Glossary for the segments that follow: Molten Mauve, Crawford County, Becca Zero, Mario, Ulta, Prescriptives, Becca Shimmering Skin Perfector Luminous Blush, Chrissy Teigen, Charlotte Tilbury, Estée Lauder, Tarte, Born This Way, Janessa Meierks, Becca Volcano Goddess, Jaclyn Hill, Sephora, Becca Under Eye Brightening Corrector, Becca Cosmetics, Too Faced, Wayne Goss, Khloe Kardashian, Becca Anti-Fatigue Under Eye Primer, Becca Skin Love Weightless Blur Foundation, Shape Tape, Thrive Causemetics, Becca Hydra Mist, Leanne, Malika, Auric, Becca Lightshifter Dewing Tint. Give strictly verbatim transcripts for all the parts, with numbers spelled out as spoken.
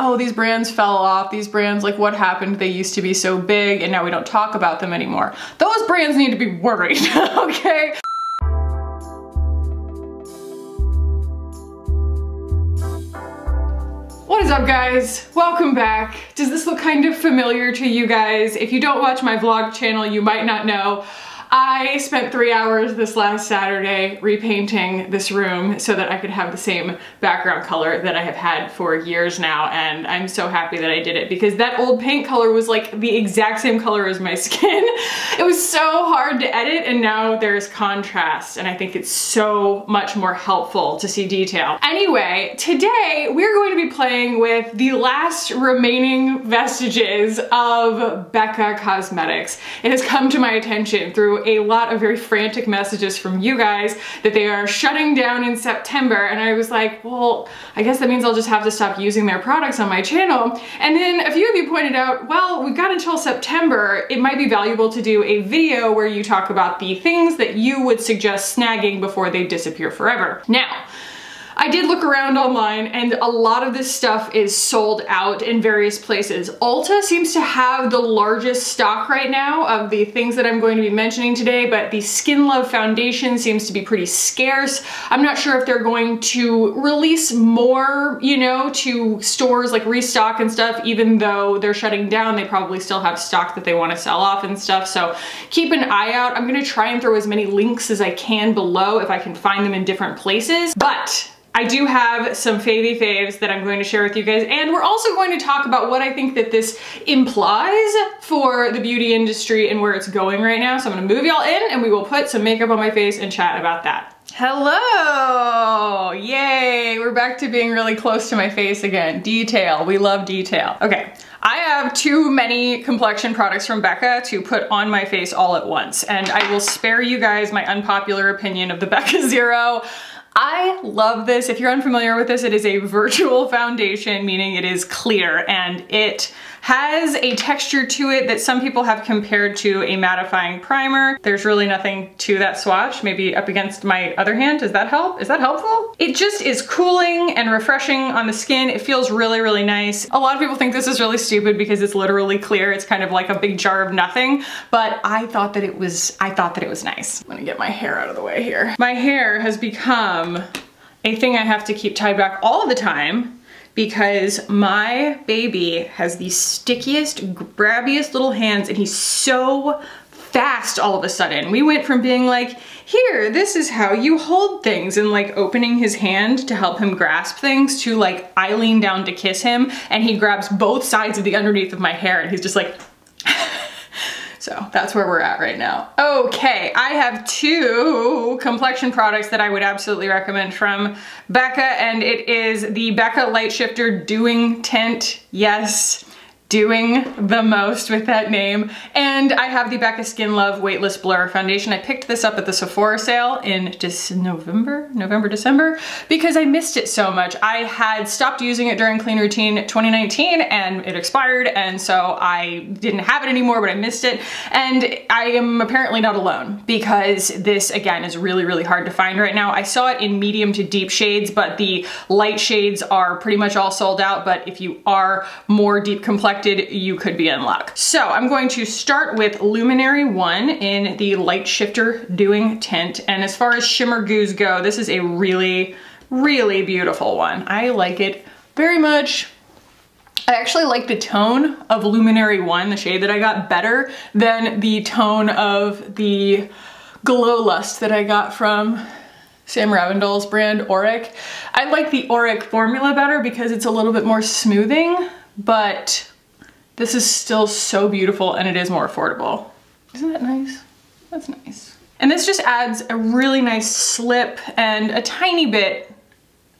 oh, these brands fell off, these brands, like what happened, they used to be so big and now we don't talk about them anymore. Those brands need to be worried, okay? What is up, guys? Welcome back. Does this look kind of familiar to you guys? If you don't watch my vlog channel, you might not know. I spent three hours this last Saturday repainting this room so that I could have the same background color that I have had for years now, and I'm so happy that I did it because that old paint color was like the exact same color as my skin. It was so hard to edit, and now there's contrast, and I think it's so much more helpful to see detail. Anyway, today we're going to be playing with the last remaining vestiges of Becca Cosmetics. It has come to my attention through a lot of very frantic messages from you guys that they are shutting down in September, and I was like, well, I guess that means I'll just have to stop using their products on my channel. And then a few of you pointed out, well, we've got until September, it might be valuable to do a video where you talk about the things that you would suggest snagging before they disappear forever. Now, I did look around online, and a lot of this stuff is sold out in various places. Ulta seems to have the largest stock right now of the things that I'm going to be mentioning today, but the Skin Love Foundation seems to be pretty scarce. I'm not sure if they're going to release more, you know, to stores, like restock and stuff. Even though they're shutting down, they probably still have stock that they want to sell off and stuff, so keep an eye out. I'm gonna try and throw as many links as I can below if I can find them in different places, but I do have some favy faves that I'm going to share with you guys, and we're also going to talk about what I think that this implies for the beauty industry and where it's going right now. So I'm gonna move y'all in, and we will put some makeup on my face and chat about that. Hello! Yay! We're back to being really close to my face again. Detail. We love detail. Okay. I have too many complexion products from Becca to put on my face all at once, and I will spare you guys my unpopular opinion of the Becca Zero. I love this. If you're unfamiliar with this, it is a virtual foundation, meaning it is clear, and it has a texture to it that some people have compared to a mattifying primer. There's really nothing to that swatch. Maybe up against my other hand. Does that help? Is that helpful? It just is cooling and refreshing on the skin. It feels really, really nice. A lot of people think this is really stupid because it's literally clear. It's kind of like a big jar of nothing, but I thought that it was, I thought that it was nice. I'm gonna get my hair out of the way here. My hair has become a thing I have to keep tied back all the time because my baby has the stickiest, grabbiest little hands, and he's so fast all of a sudden. We went from being like, here, this is how you hold things, and like opening his hand to help him grasp things, to like I lean down to kiss him and he grabs both sides of the underneath of my hair, and he's just like so that's where we're at right now. Okay, I have two complexion products that I would absolutely recommend from Becca, and it is the Becca Lightshifter Dewing Tint. Yes, doing the most with that name. And I have the Becca Skin Love Weightless Blur Foundation. I picked this up at the Sephora sale in just November, November, December, because I missed it so much. I had stopped using it during Clean Routine twenty nineteen, and it expired, and so I didn't have it anymore, but I missed it. And I am apparently not alone, because this, again, is really, really hard to find right now. I saw it in medium to deep shades, but the light shades are pretty much all sold out, but if you are more deep complex, you could be in luck. So I'm going to start with Luminary one in the Lightshifter Dewing Tint. And as far as shimmer goos go, this is a really, really beautiful one. I like it very much. I actually like the tone of Luminary one, the shade that I got, better than the tone of the Glow Lust that I got from Sam Ravindaal's brand, Auric. I like the Auric formula better because it's a little bit more smoothing, but this is still so beautiful, and it is more affordable. Isn't that nice? That's nice. And this just adds a really nice slip and a tiny bit,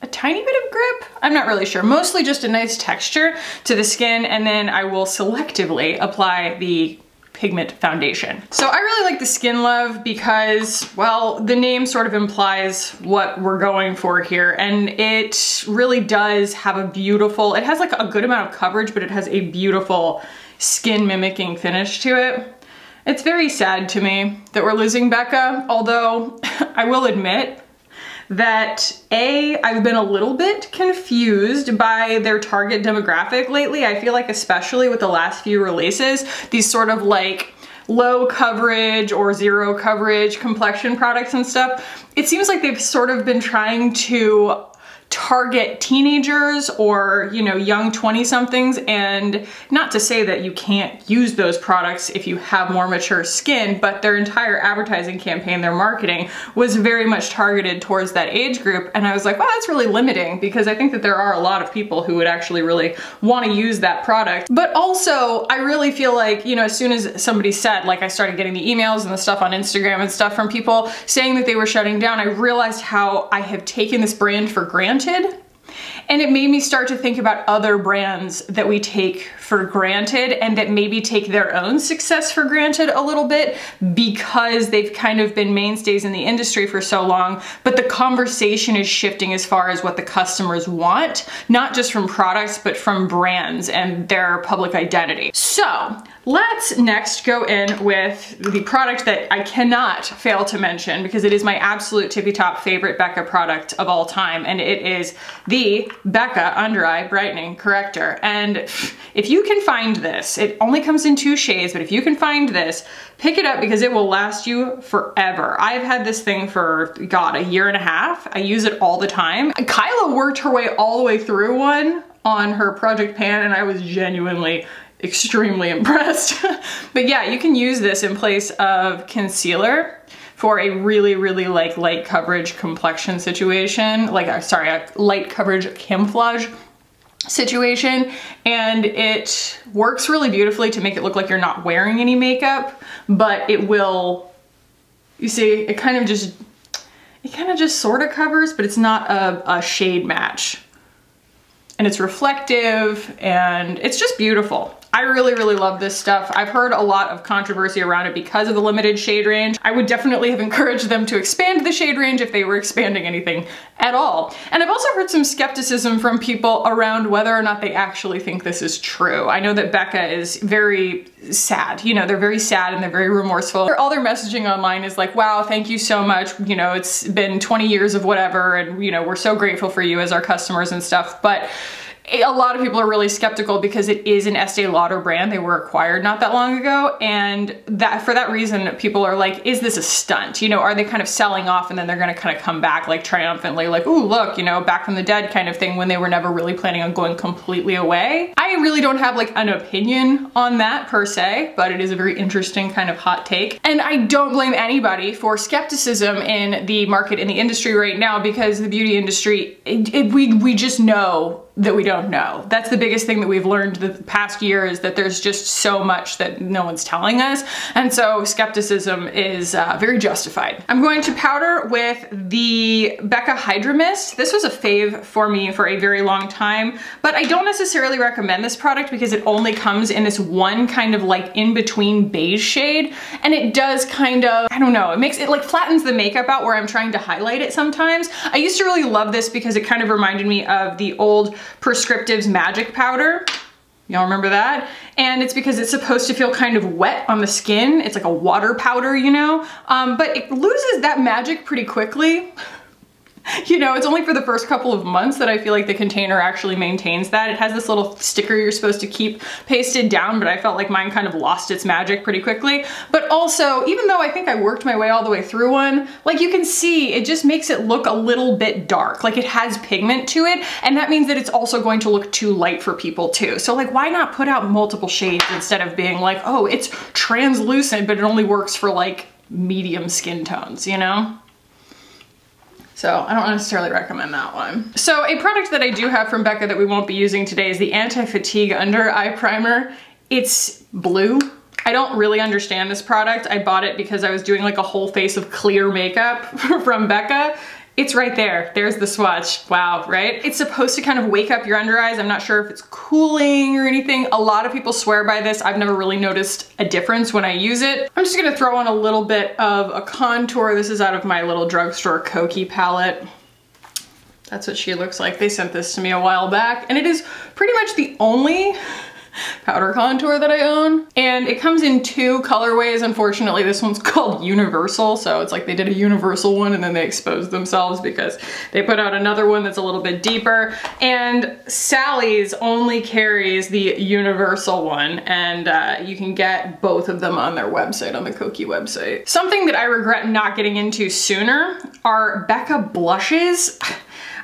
a tiny bit of grip? I'm not really sure. Mostly just a nice texture to the skin, and then I will selectively apply the pigment foundation. So I really like the Skin Love because, well, the name sort of implies what we're going for here, and it really does have a beautiful, it has like a good amount of coverage, but it has a beautiful skin mimicking finish to it. It's very sad to me that we're losing Becca, although I will admit that A, I've been a little bit confused by their target demographic lately. I feel like especially with the last few releases, these sort of like low coverage or zero coverage complexion products and stuff, it seems like they've sort of been trying to target teenagers or, you know, young twenty somethings. And not to say that you can't use those products if you have more mature skin, but their entire advertising campaign, their marketing was very much targeted towards that age group. And I was like, wow, that's really limiting, because I think that there are a lot of people who would actually really want to use that product. But also I really feel like, you know, as soon as somebody said, like, I started getting the emails and the stuff on Instagram and stuff from people saying that they were shutting down, I realized how I have taken this brand for granted. And it made me start to think about other brands that we take for granted and that maybe take their own success for granted a little bit because they've kind of been mainstays in the industry for so long. But the conversation is shifting as far as what the customers want, not just from products, but from brands and their public identity. So let's next go in with the product that I cannot fail to mention because it is my absolute tippy top favorite Becca product of all time, and it is the Becca Under Eye Brightening Corrector. And if you can find this, it only comes in two shades, but if you can find this, pick it up because it will last you forever. I've had this thing for, God, a year and a half. I use it all the time. Kyla worked her way all the way through one on her project pan, and I was genuinely extremely impressed. But yeah, you can use this in place of concealer for a really, really like light coverage complexion situation, like, sorry, a light coverage camouflage situation. And it works really beautifully to make it look like you're not wearing any makeup, but it will, you see, it kind of just, it kind of just sort of covers, but it's not a, a shade match. And it's reflective and it's just beautiful. I really, really love this stuff. I've heard a lot of controversy around it because of the limited shade range. I would definitely have encouraged them to expand the shade range if they were expanding anything at all. And I've also heard some skepticism from people around whether or not they actually think this is true. I know that Becca is very sad. You know, they're very sad and they're very remorseful. All their messaging online is like, wow, thank you so much. You know, it's been twenty years of whatever, and, you know, we're so grateful for you as our customers and stuff. But a lot of people are really skeptical because it is an Estée Lauder brand. They were acquired not that long ago. And that for that reason, people are like, is this a stunt? You know, are they kind of selling off and then they're going to kind of come back like triumphantly, like, oh, look, you know, back from the dead kind of thing, when they were never really planning on going completely away. I really don't have like an opinion on that per se, but it is a very interesting kind of hot take. And I don't blame anybody for skepticism in the market, in the industry right now, because the beauty industry, it, it, we, we just know that we don't know. That's the biggest thing that we've learned the past year, is that there's just so much that no one's telling us. And so skepticism is uh, very justified. I'm going to powder with the Becca Hydra Mist. This was a fave for me for a very long time, but I don't necessarily recommend this product because it only comes in this one kind of like in-between beige shade. And it does kind of, I don't know, it makes it like flattens the makeup out where I'm trying to highlight it sometimes. I used to really love this because it kind of reminded me of the old Prescriptives magic powder. Y'all remember that? And it's because it's supposed to feel kind of wet on the skin. It's like a water powder, you know? Um, but it loses that magic pretty quickly. You know, it's only for the first couple of months that I feel like the container actually maintains that. It has this little sticker you're supposed to keep pasted down, but I felt like mine kind of lost its magic pretty quickly. But also, even though I think I worked my way all the way through one, like you can see, it just makes it look a little bit dark. Like it has pigment to it, and that means that it's also going to look too light for people too. So like, why not put out multiple shades instead of being like, oh, it's translucent, but it only works for like medium skin tones, you know? So I don't necessarily recommend that one. So a product that I do have from Becca that we won't be using today is the Anti-Fatigue Under Eye Primer. It's blue. I don't really understand this product. I bought it because I was doing like a whole face of clear makeup from Becca. It's right there. There's the swatch. Wow, right? It's supposed to kind of wake up your under eyes. I'm not sure if it's cooling or anything. A lot of people swear by this. I've never really noticed a difference when I use it. I'm just gonna throw on a little bit of a contour. This is out of my little drugstore Koki palette. That's what she looks like. They sent this to me a while back, and it is pretty much the only powder contour that I own. And it comes in two colorways. Unfortunately, this one's called Universal. So it's like they did a universal one and then they exposed themselves because they put out another one that's a little bit deeper. And Sally's only carries the universal one. And uh, you can get both of them on their website, on the Cokie website. Something that I regret not getting into sooner are Becca blushes.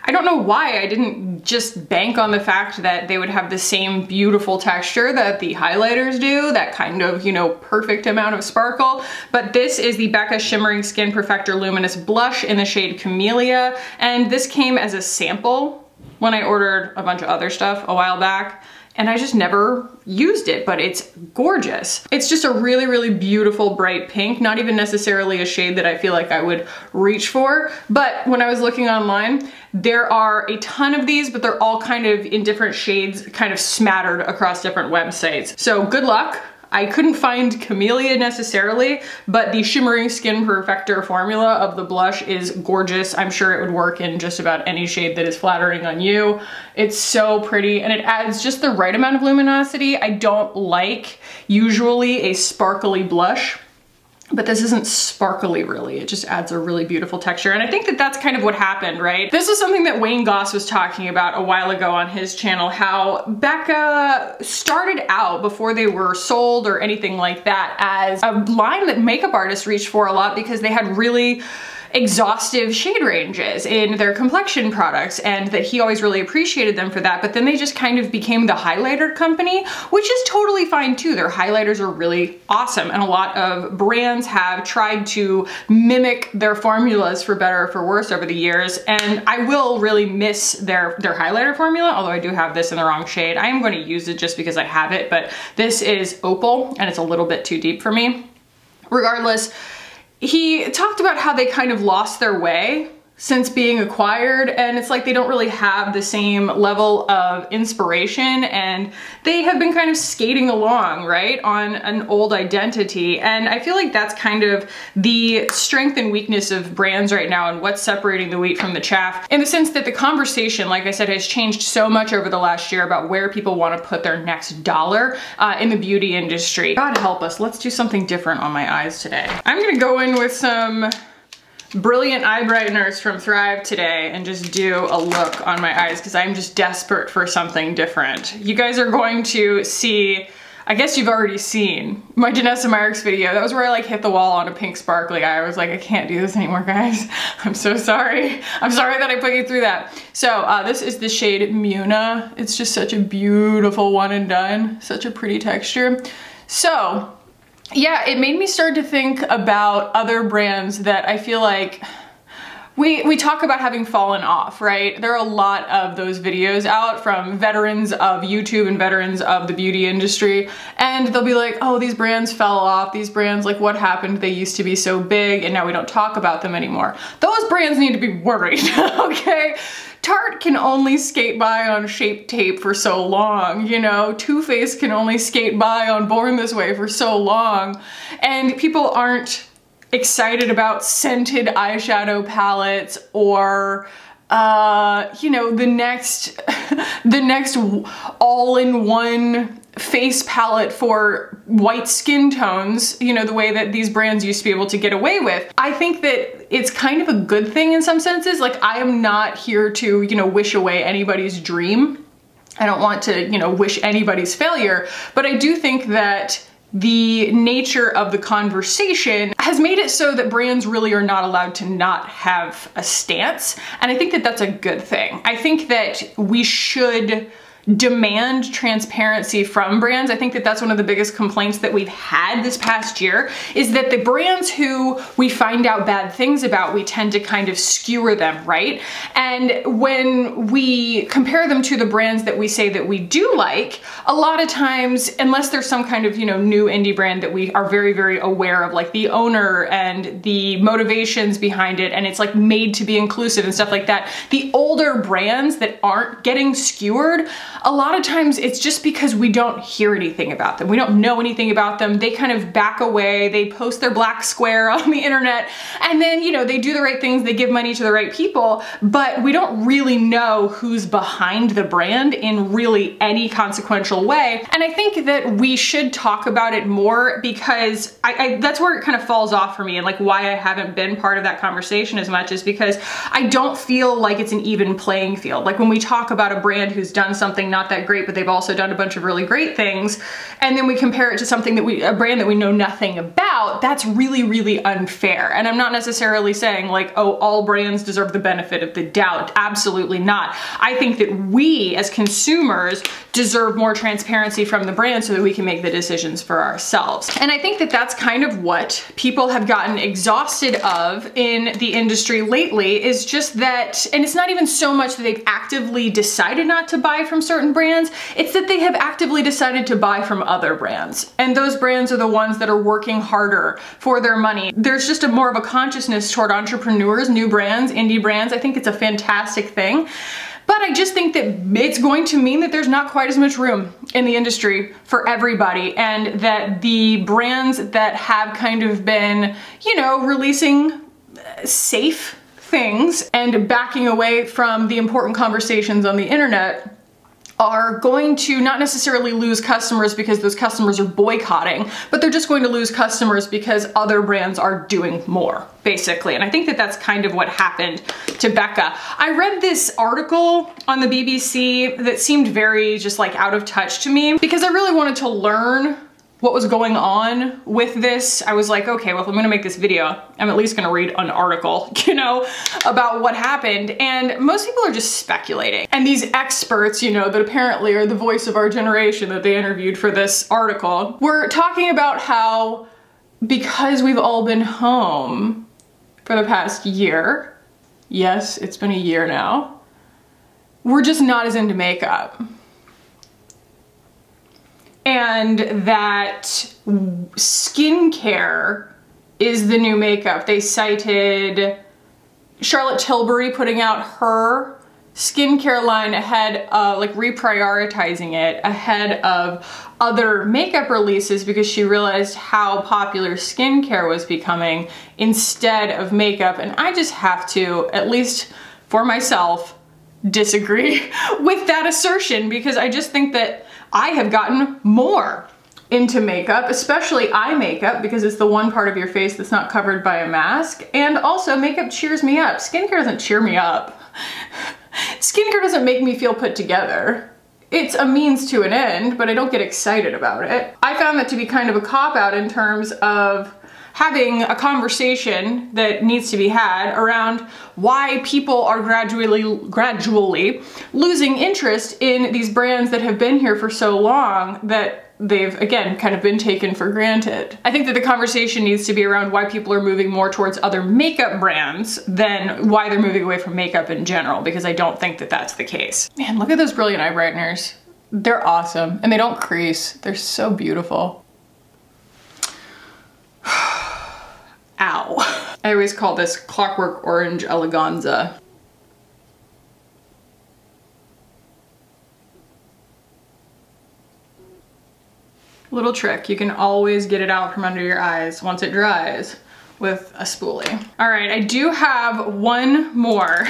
I don't know why I didn't just bank on the fact that they would have the same beautiful texture that the highlighters do, that kind of, you know, perfect amount of sparkle. But this is the Becca Shimmering Skin Perfector Luminous Blush in the shade Camellia. And this came as a sample when I ordered a bunch of other stuff a while back. And I just never used it, but it's gorgeous. It's just a really, really beautiful bright pink, not even necessarily a shade that I feel like I would reach for. But when I was looking online, there are a ton of these, but they're all kind of in different shades, kind of smattered across different websites. So good luck. I couldn't find Camellia necessarily, but the Shimmering Skin Perfector formula of the blush is gorgeous. I'm sure it would work in just about any shade that is flattering on you. It's so pretty and it adds just the right amount of luminosity. I don't like usually a sparkly blush, but this isn't sparkly really. It just adds a really beautiful texture. And I think that that's kind of what happened, right? This is something that Wayne Goss was talking about a while ago on his channel, how Becca started out before they were sold or anything like that as a line that makeup artists reached for a lot because they had really exhaustive shade ranges in their complexion products and that he always really appreciated them for that. But then they just kind of became the highlighter company, which is totally fine too. Their highlighters are really awesome. And a lot of brands have tried to mimic their formulas for better or for worse over the years. And I will really miss their, their highlighter formula, although I do have this in the wrong shade. I am going to use it just because I have it, but this is Opal and it's a little bit too deep for me. Regardless, he talked about how they kind of lost their way since being acquired, and it's like they don't really have the same level of inspiration and they have been kind of skating along, right, on an old identity. And I feel like that's kind of the strength and weakness of brands right now and what's separating the wheat from the chaff, in the sense that the conversation, like I said, has changed so much over the last year about where people want to put their next dollar uh, in the beauty industry. God help us, let's do something different on my eyes today. I'm gonna go in with some Brilliant Eye Brighteners from Thrive today and just do a look on my eyes because I'm just desperate for something different. You guys are going to see, I guess you've already seen, my Janessa Meierks video. That was where I like hit the wall on a pink sparkly eye. I was like, I can't do this anymore, guys. I'm so sorry. I'm sorry that I put you through that. So uh, this is the shade Muna. It's just such a beautiful one and done. Such a pretty texture. So yeah, it made me start to think about other brands that I feel like we, we talk about having fallen off, right? There are a lot of those videos out from veterans of YouTube and veterans of the beauty industry, and they'll be like, oh, these brands fell off, these brands, like what happened? They used to be so big and now we don't talk about them anymore. Those brands need to be worried, okay? Tarte can only skate by on Shape Tape for so long, you know? Too Faced can only skate by on Born This Way for so long. And people aren't excited about scented eyeshadow palettes or, uh, you know, the next, the next all-in-one face palette for white skin tones, you know, the way that these brands used to be able to get away with. I think that it's kind of a good thing in some senses. Like, I am not here to, you know, wish away anybody's dream. I don't want to, you know, wish anybody's failure, but I do think that the nature of the conversation has made it so that brands really are not allowed to not have a stance. And I think that that's a good thing. I think that we should demand transparency from brands. I think that that's one of the biggest complaints that we've had this past year, is that the brands who we find out bad things about, we tend to kind of skewer them, right? And when we compare them to the brands that we say that we do like, a lot of times, unless there's some kind of, you know, new indie brand that we are very, very aware of, like the owner and the motivations behind it, and it's like made to be inclusive and stuff like that, the older brands that aren't getting skewered, a lot of times it's just because we don't hear anything about them. We don't know anything about them. They kind of back away. They post their black square on the internet, and then, you know, they do the right things. They give money to the right people, but we don't really know who's behind the brand in really any consequential way. And I think that we should talk about it more, because I, I that's where it kind of falls off for me, and like why I haven't been part of that conversation as much is because I don't feel like it's an even playing field. Like when we talk about a brand who's done something not that great, but they've also done a bunch of really great things, and then we compare it to something that we, a brand that we know nothing about, that's really, really unfair. And I'm not necessarily saying like, oh, all brands deserve the benefit of the doubt. Absolutely not. I think that we as consumers deserve more transparency from the brand so that we can make the decisions for ourselves. And I think that that's kind of what people have gotten exhausted of in the industry lately, is just that, and it's not even so much that they've actively decided not to buy from certain brands, it's that they have actively decided to buy from other brands. And those brands are the ones that are working harder for their money. There's just a more of a consciousness toward entrepreneurs, new brands, indie brands. I think it's a fantastic thing. But I just think that it's going to mean that there's not quite as much room in the industry for everybody, and that the brands that have kind of been, you know, releasing safe things and backing away from the important conversations on the internet are going to not necessarily lose customers because those customers are boycotting, but they're just going to lose customers because other brands are doing more, basically. And I think that that's kind of what happened to Becca. I read this article on the B B C that seemed very just like out of touch to me, because I really wanted to learn what was going on with this. I was like, okay, well, if I'm gonna make this video, I'm at least gonna read an article, you know, about what happened. And most people are just speculating. And these experts, you know, that apparently are the voice of our generation that they interviewed for this article, were talking about how, because we've all been home for the past year, yes, it's been a year now, we're just not as into makeup. And that skincare is the new makeup. They cited Charlotte Tilbury putting out her skincare line ahead of, like, reprioritizing it ahead of other makeup releases because she realized how popular skincare was becoming instead of makeup. And I just have to, at least for myself, disagree with that assertion, because I just think that I have gotten more into makeup, especially eye makeup, because it's the one part of your face that's not covered by a mask. And also, makeup cheers me up. Skincare doesn't cheer me up. Skincare doesn't make me feel put together. It's a means to an end, but I don't get excited about it. I found that to be kind of a cop-out in terms of having a conversation that needs to be had around why people are gradually, gradually losing interest in these brands that have been here for so long that they've, again, kind of been taken for granted. I think that the conversation needs to be around why people are moving more towards other makeup brands than why they're moving away from makeup in general, because I don't think that that's the case. Man, look at those brilliant eye brighteners. They're awesome, and they don't crease. They're so beautiful. Ow. I always call this Clockwork Orange Eleganza. Little trick, you can always get it out from under your eyes once it dries with a spoolie. All right, I do have one more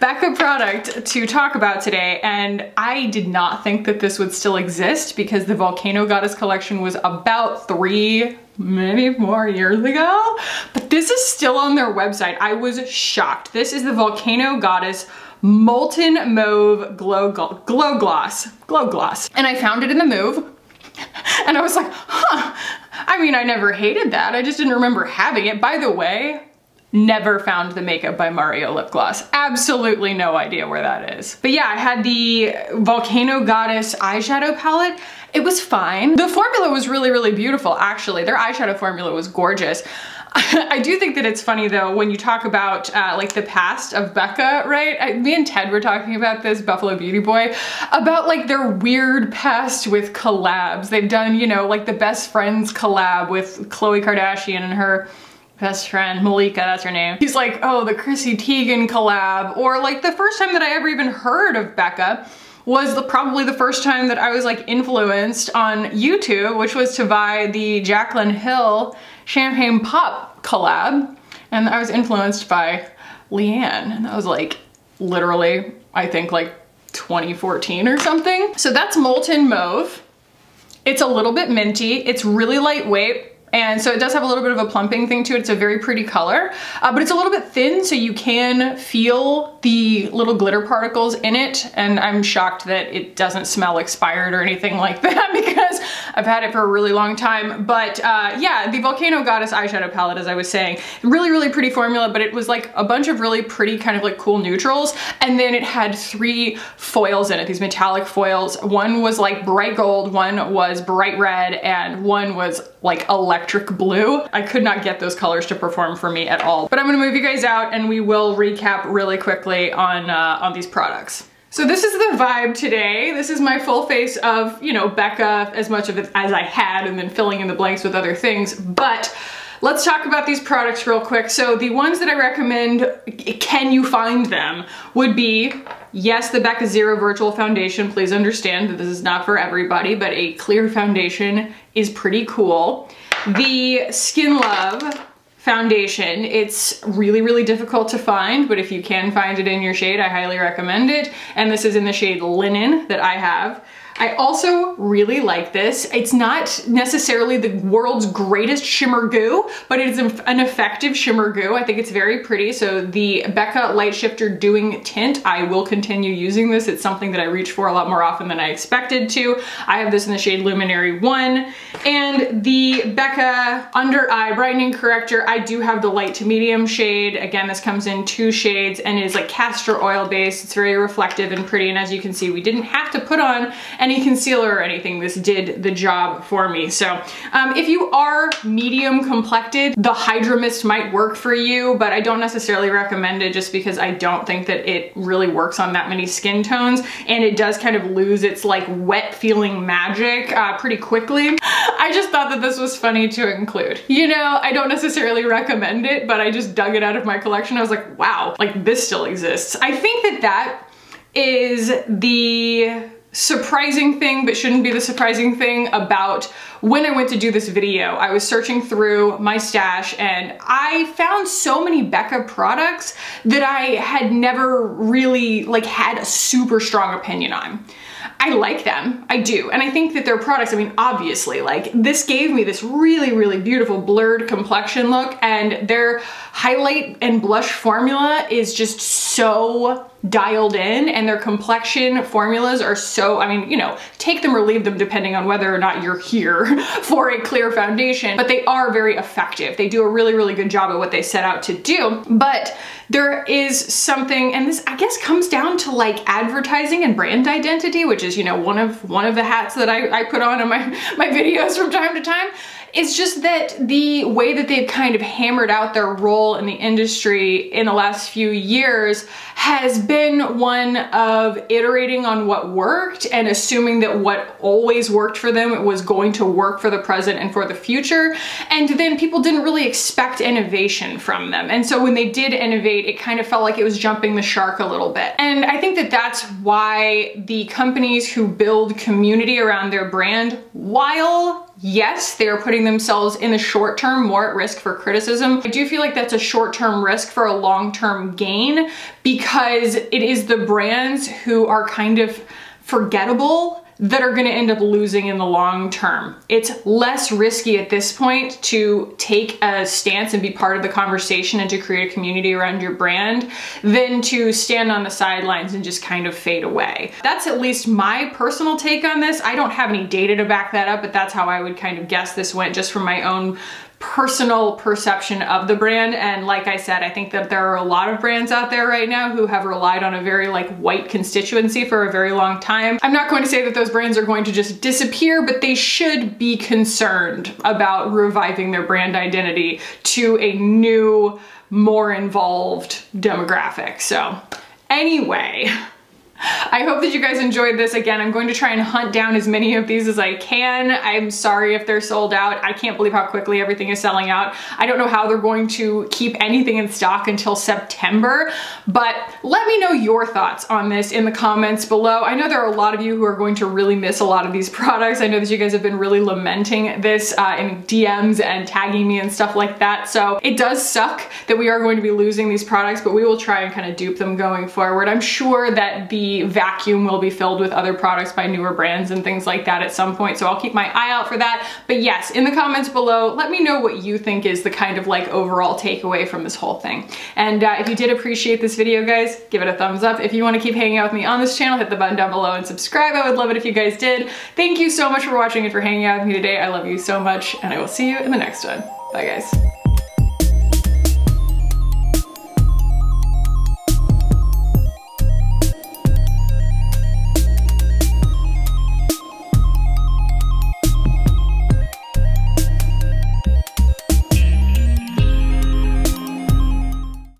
Becca product to talk about today, and I did not think that this would still exist because the Volcano Goddess collection was about three, maybe more years ago, but this is still on their website. I was shocked. This is the Volcano Goddess Molten Mauve Glow, glow Gloss, Glow Gloss, and I found it in the Move, and I was like, huh, I mean, I never hated that. I just didn't remember having it. By the way, never found the Makeup by Mario lip gloss. Absolutely no idea where that is. But yeah, I had the Volcano Goddess eyeshadow palette. It was fine. The formula was really, really beautiful, actually. Their eyeshadow formula was gorgeous. I do think that it's funny, though, when you talk about uh, like the past of Becca, right? I, me and Ted were talking about this, Buffalo Beauty Boy, about like their weird past with collabs. They've done, you know, like the Best Friends collab with Khloe Kardashian and her best friend, Malika, that's her name. He's like, oh, the Chrissy Teigen collab, or like the first time that I ever even heard of Becca was the, probably the first time that I was like influenced on YouTube, which was to buy the Jaclyn Hill Champagne Pop collab. And I was influenced by Leanne, and that was like literally, I think like twenty fourteen or something. So that's Molten Mauve. It's a little bit minty, it's really lightweight, and so it does have a little bit of a plumping thing to it. It's a very pretty color, uh, but it's a little bit thin, so you can feel the little glitter particles in it. And I'm shocked that it doesn't smell expired or anything like that, because I've had it for a really long time. But uh, yeah, the Volcano Goddess eyeshadow palette, as I was saying, really, really pretty formula, but it was like a bunch of really pretty kind of like cool neutrals. And then it had three foils in it, these metallic foils. One was like bright gold, one was bright red, and one was like electric. Electric blue. I could not get those colors to perform for me at all. But I'm gonna move you guys out and we will recap really quickly on, uh, on these products. So this is the vibe today. This is my full face of, you know, Becca, as much of it as I had, and then filling in the blanks with other things. But let's talk about these products real quick. So the ones that I recommend, can you find them, would be, yes, the Becca Zero Virtual Foundation. Please understand that this is not for everybody, but a clear foundation is pretty cool. The Skin Love Foundation, it's really, really difficult to find, but if you can find it in your shade, I highly recommend it. And this is in the shade Linen that I have. I also really like this. It's not necessarily the world's greatest shimmer goo, but it's an effective shimmer goo. I think it's very pretty. So the Becca Lightshifter Dewing Tint, I will continue using this. It's something that I reach for a lot more often than I expected to. I have this in the shade Luminary one. And the Becca Under Eye Brightening Corrector, I do have the light to medium shade. Again, this comes in two shades and is like castor oil based. It's very reflective and pretty. And as you can see, we didn't have to put on any any concealer or anything. This did the job for me. So um, if you are medium complected, the Hydra Mist might work for you, but I don't necessarily recommend it just because I don't think that it really works on that many skin tones, and it does kind of lose its like wet feeling magic uh, pretty quickly. I just thought that this was funny to include. You know, I don't necessarily recommend it, but I just dug it out of my collection. I was like, wow, like this still exists. I think that that is the surprising thing, but shouldn't be the surprising thing about when I went to do this video. I was searching through my stash and I found so many Becca products that I had never really like had a super strong opinion on. I like them, I do. And I think that their products, I mean, obviously, like this gave me this really, really beautiful blurred complexion look, and their highlight and blush formula is just so dialed in, and their complexion formulas are so, I mean, you know, take them or leave them depending on whether or not you're here for a clear foundation, but they are very effective. They do a really, really good job at what they set out to do. But there is something, and this I guess comes down to like advertising and brand identity, which is, you know, one of one of the hats that I, I put on in my, my videos from time to time. It's just that the way that they've kind of hammered out their role in the industry in the last few years has been one of iterating on what worked and assuming that what always worked for them was going to work for the present and for the future. And then people didn't really expect innovation from them. And so when they did innovate, it kind of felt like it was jumping the shark a little bit. And I think that that's why the companies who build community around their brand, while yes, they are putting themselves in the short term more at risk for criticism, I do feel like that's a short-term risk for a long-term gain, because it is the brands who are kind of forgettable that are gonna end up losing in the long term. It's less risky at this point to take a stance and be part of the conversation and to create a community around your brand than to stand on the sidelines and just kind of fade away. That's at least my personal take on this. I don't have any data to back that up, but that's how I would kind of guess this went, just from my own personal perception of the brand. And like I said, I think that there are a lot of brands out there right now who have relied on a very like white constituency for a very long time. I'm not going to say that those brands are going to just disappear, but they should be concerned about reviving their brand identity to a new, more involved demographic. So anyway, I hope that you guys enjoyed this. Again, I'm going to try and hunt down as many of these as I can. I'm sorry if they're sold out. I can't believe how quickly everything is selling out. I don't know how they're going to keep anything in stock until September, but let me know your thoughts on this in the comments below. I know there are a lot of you who are going to really miss a lot of these products. I know that you guys have been really lamenting this uh, in D Ms and tagging me and stuff like that. So it does suck that we are going to be losing these products, but we will try and kind of dupe them going forward. I'm sure that the The vacuum will be filled with other products by newer brands and things like that at some point, so I'll keep my eye out for that. But yes, in the comments below, let me know what you think is the kind of like overall takeaway from this whole thing. And uh, if you did appreciate this video, guys, give it a thumbs up. If you want to keep hanging out with me on this channel, hit the button down below and subscribe. I would love it if you guys did. Thank you so much for watching and for hanging out with me today. I love you so much, and I will see you in the next one. Bye, guys.